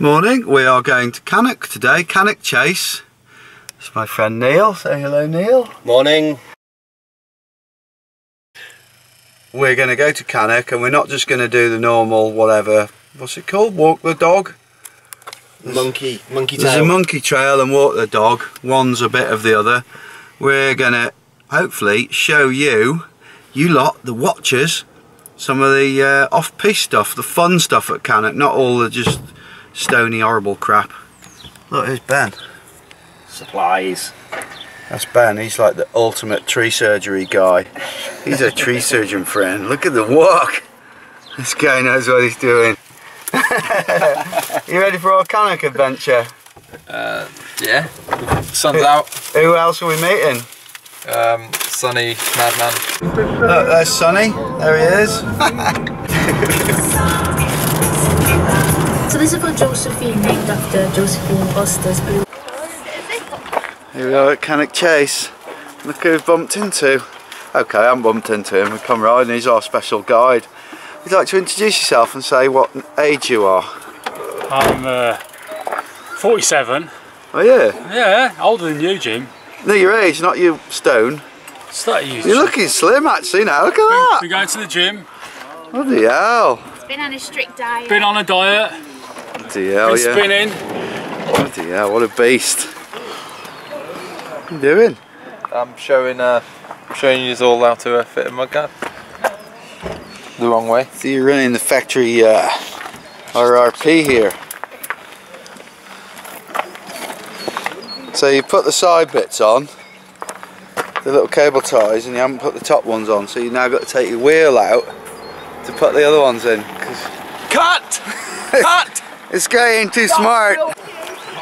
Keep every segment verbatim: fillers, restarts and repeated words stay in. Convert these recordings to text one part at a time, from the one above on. Morning, we are going to Cannock today, Cannock Chase. It's my friend Neil. Say hello, Neil. Morning. We're going to go to Cannock and we're not just going to do the normal whatever, what's it called, walk the dog? There's, monkey, monkey trail. There's a monkey trail and walk the dog, one's a bit of the other. We're going to hopefully show you, you lot, the watchers, some of the uh, off-piste stuff, the fun stuff at Cannock, not all the just stony horrible crap. Look, here's Ben. Supplies. That's Ben, he's like the ultimate tree surgery guy. He's a tree surgeon friend. Look at the walk. This guy knows what he's doing. You ready for our Cannock adventure? Uh, yeah. Sun's out. Who else are we meeting? Um, Sunny, madman. Look, there's Sunny. There he is. So this is for Josephine, named after Josephine Foster's. Here we are at Cannock Chase. Look who we've bumped into. Okay, I haven't bumped into him. We've come riding. He's our special guide. Would you like to introduce yourself and say what age you are? I'm uh, forty-seven. Oh yeah? Yeah, older than you, Jim. No, your age, not your stone. It's not you. You're looking slim actually now. Look at that. We're going to the gym. What the hell? It's been on a strict diet. Been on a diet. Bloody hell, yeah. Spinning. Bloody hell, what a beast. What are you doing? I'm showing uh, showing you all how to uh, fit a mud guard. The wrong way. So you're running the factory uh, R R P here. So you put the side bits on, the little cable ties, and you haven't put the top ones on, so you've now got to take your wheel out to put the other ones in. Cut! Cut! This guy ain't too smart.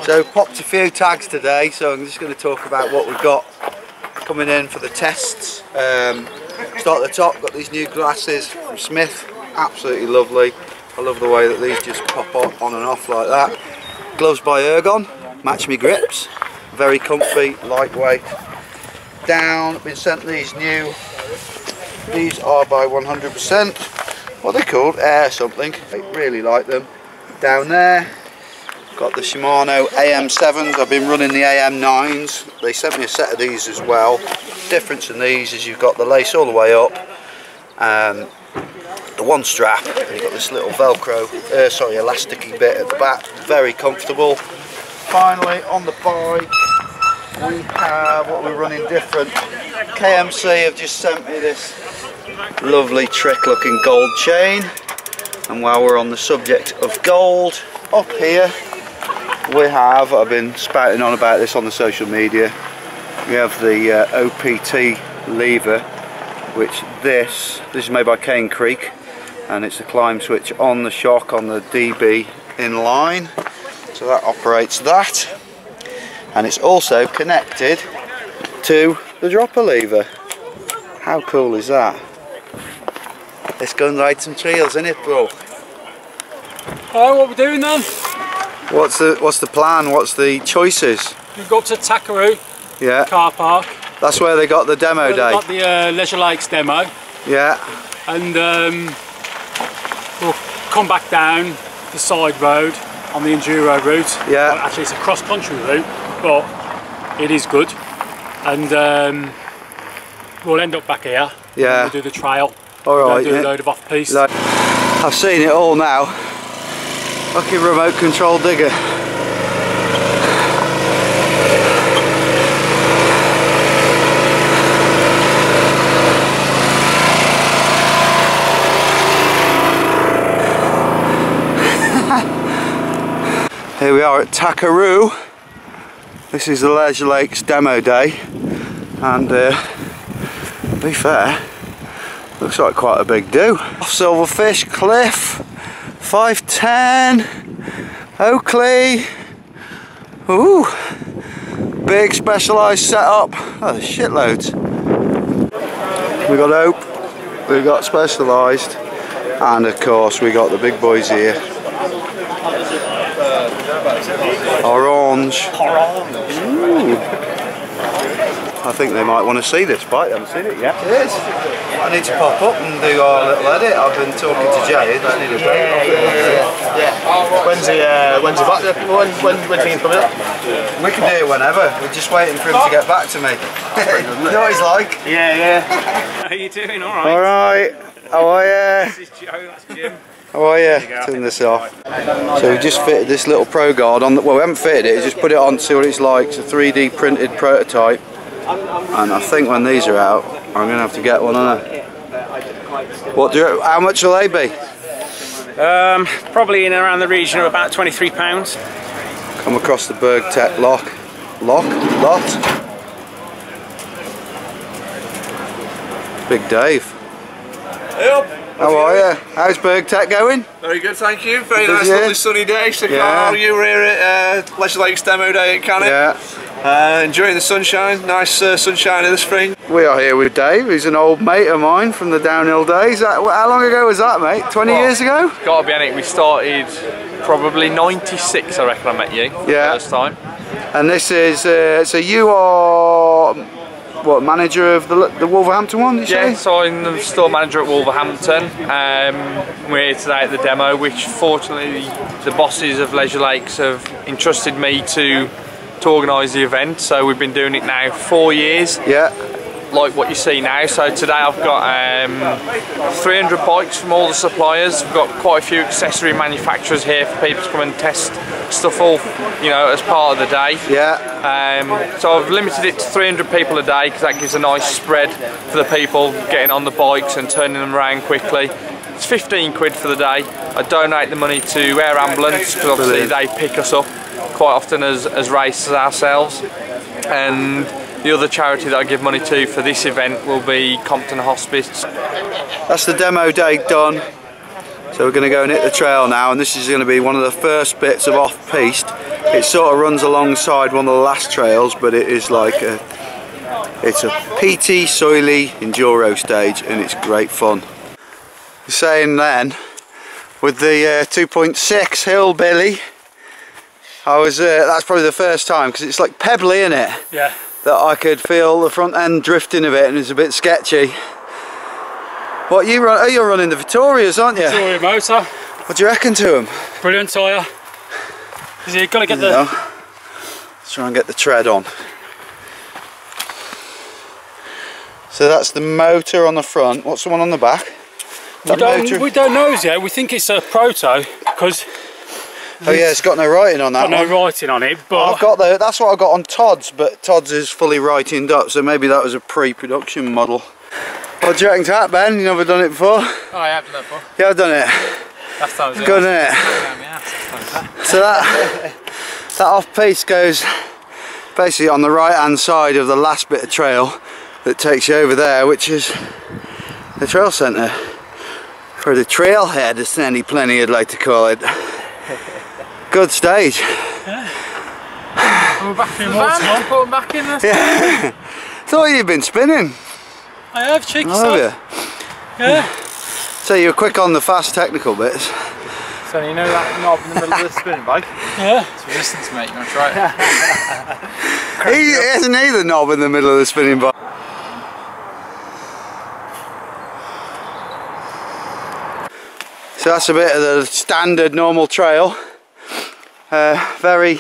So popped a few tags today, so I'm just going to talk about what we've got coming in for the tests. Um, start at the top, got these new glasses from Smith, absolutely lovely. I love the way that these just pop up on and off like that. Gloves by Ergon, match me grips, very comfy, lightweight. Down, been sent these new, these are by one hundred percent, what are they called? Air something, I really like them. Down there, got the Shimano A M sevens, I've been running the A M nines, they sent me a set of these as well. Difference in these is you've got the lace all the way up, um, the one strap, and you've got this little velcro, uh, sorry, elasticy bit at the back, very comfortable. Finally on the bike, we have what we're running different. K M C have just sent me this lovely trick looking gold chain. And while we're on the subject of gold, up here we have, I've been spouting on about this on the social media, we have the uh, O P T lever, which this, this is made by Cane Creek, and it's a climb switch on the shock on the D B inline, so that operates that, and it's also connected to the dropper lever. How cool is that? Let's go and ride some trails, innit, bro? Alright, what are we doing then? What's the what's the plan? What's the choices? We go up to Takaroo, yeah. Car park. That's where they got the demo day. They got the uh, Leisure Lakes demo. Yeah. And um, we'll come back down the side road on the enduro route. Yeah. Well, actually, it's a cross-country route, but it is good. And um, we'll end up back here. Yeah. And we'll do the trail. Alright, yeah. Load of off-piste. I've seen it all now. Fucking remote control digger. Here we are at Takaroo. This is the Leisure Lakes demo day, and uh, to be fair, looks like quite a big do. Off Silverfish, Cliff, five ten, Oakley. Ooh, big Specialized setup. Oh, shitloads. We got Hope, we got Specialized, and of course we got the big boys here. Orange. Ooh. I think they might want to see this bike. They haven't seen it yet. It is. I need to pop up and do our little edit. I've been talking to Jay. I need a break. Yeah. yeah. When's the uh, when's the back? When when when things coming up? We can do it whenever. We're just waiting for him to get back to me. You know what he's like. Yeah, yeah. How are you doing? All right. All right. How are you? This is Joe. That's Jim. How are you? Turn this off. So we just fitted this little Pro Guard on. The, well, we haven't fitted it. We just put it on to see what it's like. It's a three D printed prototype. And I think when these are out, I'm going to have to get one, aren't I? What do you, how much will they be? Um, probably in around the region of about twenty-three pounds. Come across the Bergtech lock. Lock? Lot? Big Dave. Help. How are you? How's Bergtech going? Very good, thank you. Very nice, lovely sunny day. So yeah. You were here at uh, Leisure Lakes demo day at Cannock. Yeah. Uh, enjoying the sunshine, nice uh, sunshine in the spring. We are here with Dave, who's an old mate of mine from the downhill days. That, how long ago was that, mate? twenty well, years ago? Gotta be on it, we started probably ninety-six, I reckon I met you for yeah. the first time. And this is, uh, so you are, what, manager of the, the Wolverhampton one, did you yeah, say? So I'm the store manager at Wolverhampton. Um, we're here today at the demo, which fortunately the bosses of Leisure Lakes have entrusted me to to organise the event, so we've been doing it now four years. Yeah. Like what you see now. So today I've got um, three hundred bikes from all the suppliers. We've got quite a few accessory manufacturers here for people to come and test stuff all, you know, as part of the day. Yeah. Um, so I've limited it to three hundred people a day because that gives a nice spread for the people getting on the bikes and turning them around quickly. It's fifteen quid for the day. I donate the money to Air Ambulance because obviously they pick us up quite often as, as racers ourselves, and the other charity that I give money to for this event will be Compton Hospice. That's the demo day done, so we're going to go and hit the trail now, and this is going to be one of the first bits of off-piste. It sort of runs alongside one of the last trails, but it is like a, it's a P T Soily enduro stage, and it's great fun. You're saying then, with the uh, two point six hillbilly, I was, uh, that's probably the first time, because it's like pebbly, isn't it? Yeah. That I could feel the front end drifting a bit, and it's a bit sketchy. What you run, oh, you're running the Vittorias, aren't you? Vittoria motor. What do you reckon to them? Brilliant tyre. Because you've got to get you the... Know. Let's try and get the tread on. So that's the motor on the front. What's the one on the back? We don't, we don't know yet. We think it's a proto, because... Oh yeah, it's got no writing on that. Got one. No writing on it, but I've got the. That's what I got on Todd's, but Todd's is fully writinged up, so maybe that was a pre-production model. What do you reckon to that, Ben? You've never done it before? Oh, I have done it before. Yeah, I've done it. Last time I was good, isn't it? So that that off piece goes basically on the right-hand side of the last bit of trail that takes you over there, which is the trail centre, or the trailhead, as Sandy Plenty would like to call it. Good stage. Yeah. We're back in one time. Put them back in there. Yeah. Thought you'd been spinning. I have, cheeky stuff. Have you? Yeah. So you were quick on the fast technical bits. So you know that knob in the middle of the spinning bike? Yeah. It's resistance, mate. You want to try it? He hasn't either knob in the middle of the spinning bike. So that's a bit of the standard normal trail. Uh, very,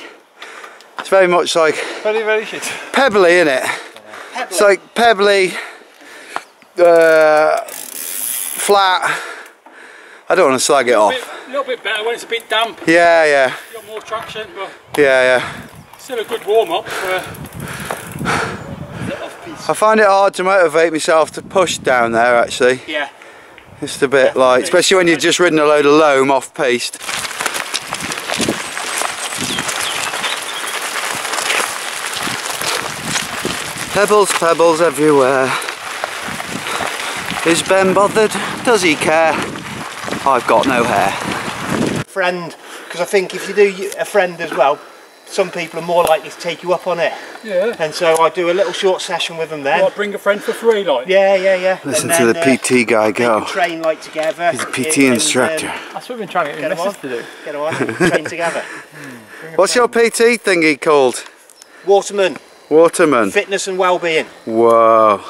it's very much like very, very shit. Pebbly, isn't it? Pebbly. It's like pebbly, uh, flat. I don't want to slag it a off. A little bit better when it's a bit damp. Yeah, yeah. You've got more traction, but yeah, yeah. Still a good warm up. For I find it hard to motivate myself to push down there. Actually, yeah. It's a bit yeah. like, especially when you've just ridden a load of loam off piste. Pebbles, pebbles everywhere. Is Ben bothered? Does he care? I've got no hair. Friend, because I think if you do a friend as well, some people are more likely to take you up on it. Yeah. And so I do a little short session with them then. Well, bring a friend for free, like. Yeah, yeah, yeah. Listen then, to the uh, P T guy go. Train like together. He's a P T in, instructor. In, um, That's what we've been trying to get him to do. Get on, train together. Hmm. What's friend. Your P T thingy called? Waterman. Waterman. Fitness and Wellbeing. Wow.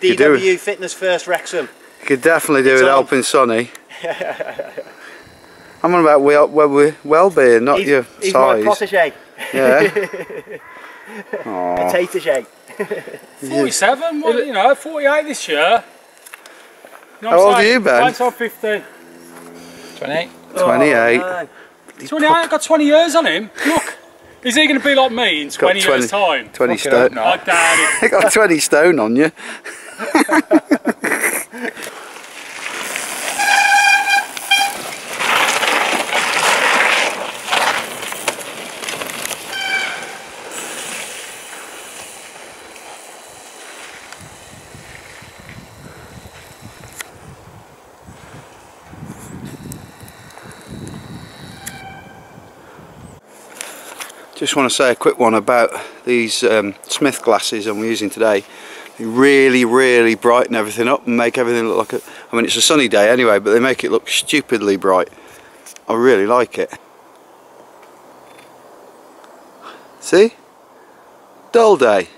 D W do, Fitness First Wrexham. You could definitely do it's it on. Helping Sonny. I'm on about well, well-being, not he's, your he's size. He's my protégé. Yeah. Potato-gé. forty-seven, well, you know, forty-eight this year. No, how old like, are you, Ben? I'm fifteen. twenty-eight. twenty-eight. Oh, twenty-eight, I've got twenty years on him. Look, is he going to be like me in twenty, twenty years' time? twenty Fucking stone. No. I doubt it. Got twenty stone on you. Just want to say a quick one about these um, Smith glasses I'm using today. They really, really brighten everything up and make everything look like a... I mean, it's a sunny day anyway, but they make it look stupidly bright. I really like it. See? Dull day.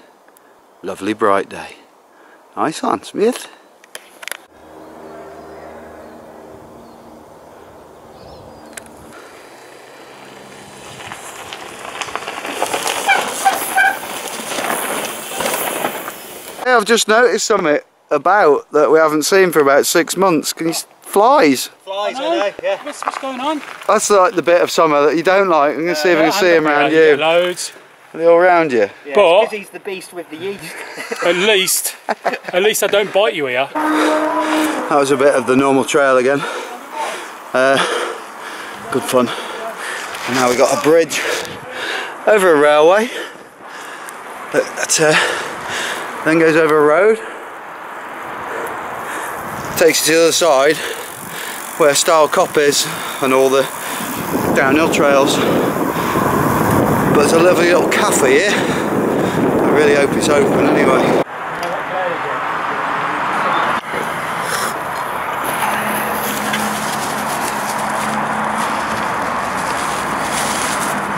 Lovely bright day. Nice one, Smith. I've just noticed something about that we haven't seen for about six months. Can you flies? Flies, I know. Yeah. What's, what's going on? That's like the bit of summer that you don't like. I'm gonna uh, see if I can see them around you. Loads. Are they all around you? Yeah, but he's the beast with the yeast. At least, at least I don't bite you here. That was a bit of the normal trail again. Uh, good fun. And now we got a bridge over a railway. But that's. Uh, Then goes over a road, takes you to the other side where Style Cop is and all the downhill trails. But there's a lovely little cafe here. I really hope it's open anyway.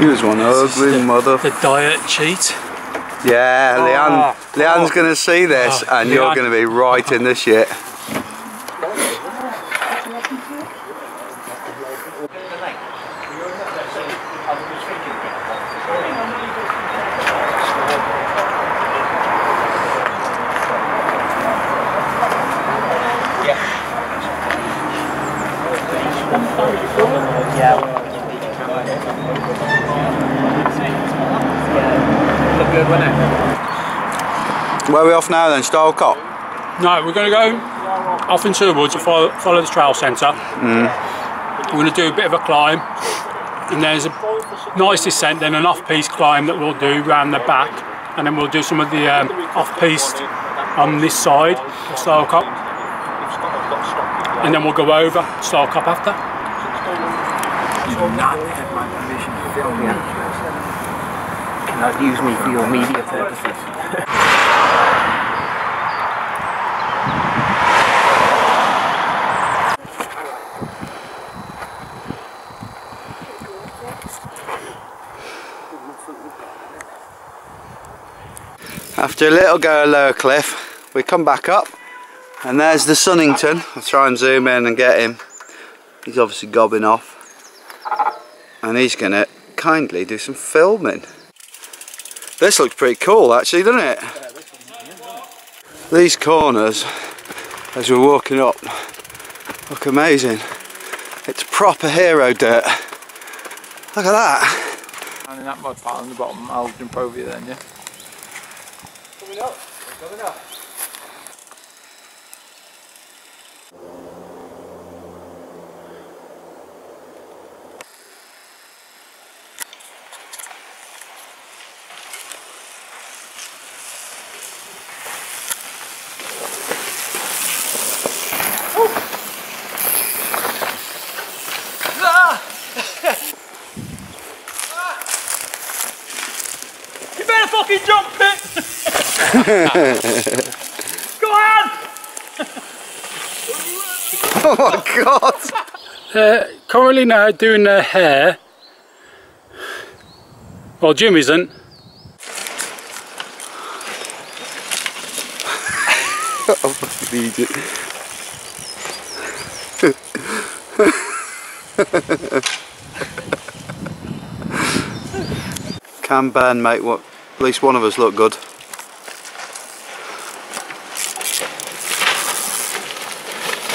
He was one ugly the, mother. The diet cheat. Yeah, Leanne, oh, Leanne's oh. going to see this oh, and Leanne. You're going to be right in this shit. Where are we off now then, Style Cop? No, we're going to go off into the woods and follow, follow the trail centre. Mm. We're going to do a bit of a climb and there's a nice descent, then an off-piste climb that we'll do round the back, and then we'll do some of the um, off-piste on this side of Style Cop, and then we'll go over Style Cop after. You cannot use me for your media purposes. After a little go of Lower Cliff, we come back up and there's the Sunnington. I'll try and zoom in and get him. He's obviously gobbing off. And he's going to kindly do some filming. This looks pretty cool actually, doesn't it? These corners, as we're walking up, look amazing. It's proper hero dirt. Look at that. And in that mud part on the bottom, I'll jump over you then, yeah? Coming up, coming up. You better fucking jump, Pip! Go on! Oh my god! Uh, currently now doing their hair. Well, Jim isn't. needs it. Can burn, mate. What? At least one of us look good.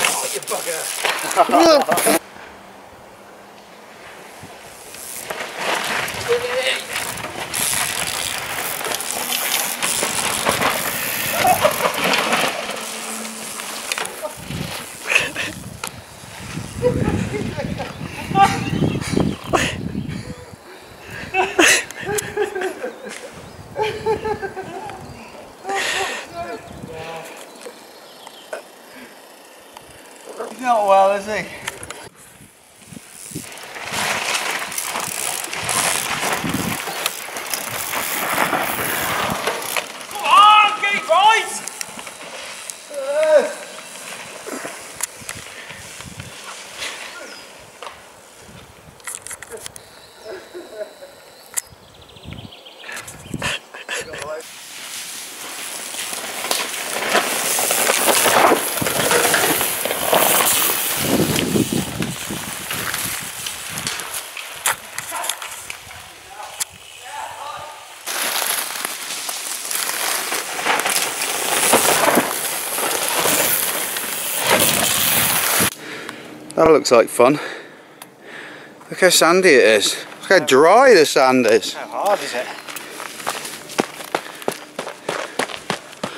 Oh, you bugger! That looks like fun. Look how sandy it is. Look how dry the sand is. How hard is it?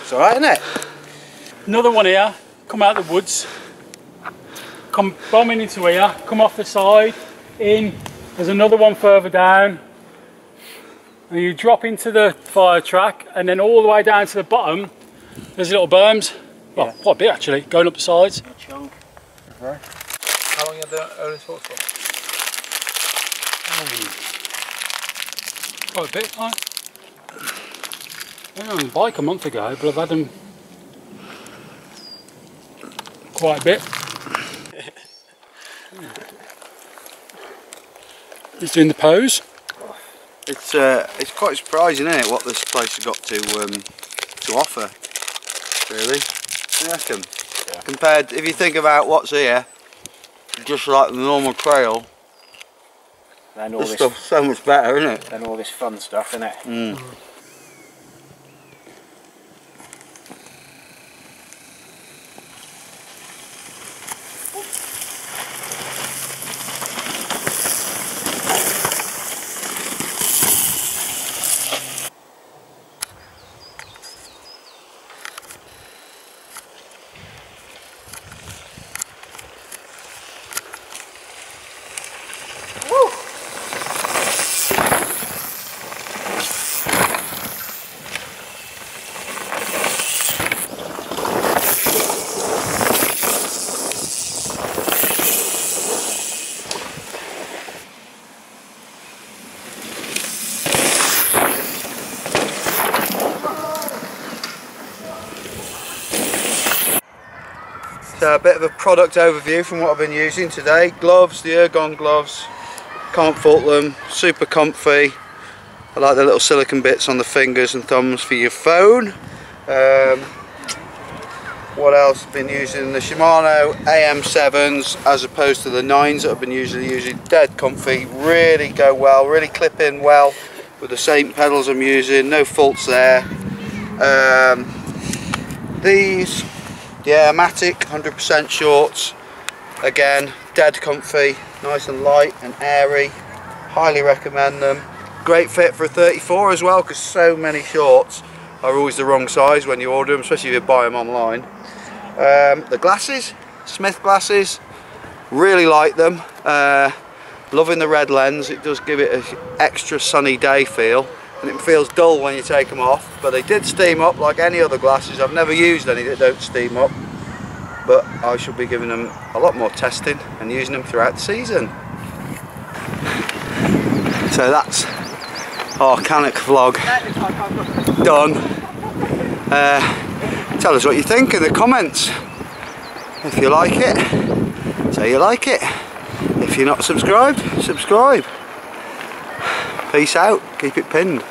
It's alright, isn't it? Another one here, come out of the woods, come bombing into here, come off the side, in. There's another one further down. And you drop into the fire track and then all the way down to the bottom, there's little berms. Well, yeah. Quite a bit actually, going up the sides. A chunk. Right. How long you had the Orange Sports for? Mm. Quite a bit, I went on the bike a month ago, but I've had them quite a bit. He's doing the pose. It's uh, it's quite surprising, isn't it, what this place has got to um, to offer, really. I reckon. Yeah. Compared, if you think about what's here. Just like the normal trail, and all this, this stuff's so much better, isn't it? And all this fun stuff, isn't it? Mm. A bit of a product overview from what I've been using today. Gloves, the Ergon gloves, can't fault them, super comfy. I like the little silicone bits on the fingers and thumbs for your phone. Um, what else? I've been using the Shimano A M seven s as opposed to the nines that I've been usually using. Dead comfy, really go well, really clip in well with the same pedals I'm using, no faults there. Um, these Yeah, Matic one hundred percent shorts, again, dead comfy, nice and light and airy, highly recommend them. Great fit for a thirty-four as well, because so many shorts are always the wrong size when you order them, especially if you buy them online. Um, the glasses, Smith glasses, really like them, uh, loving the red lens, it does give it an extra sunny day feel. And it feels dull when you take them off, but they did steam up like any other glasses. I've never used any that don't steam up, but I shall be giving them a lot more testing and using them throughout the season. So that's our Cannock vlog done. Uh, tell us what you think in the comments. If you like it, say you like it. If you're not subscribed, subscribe. Peace out, keep it pinned.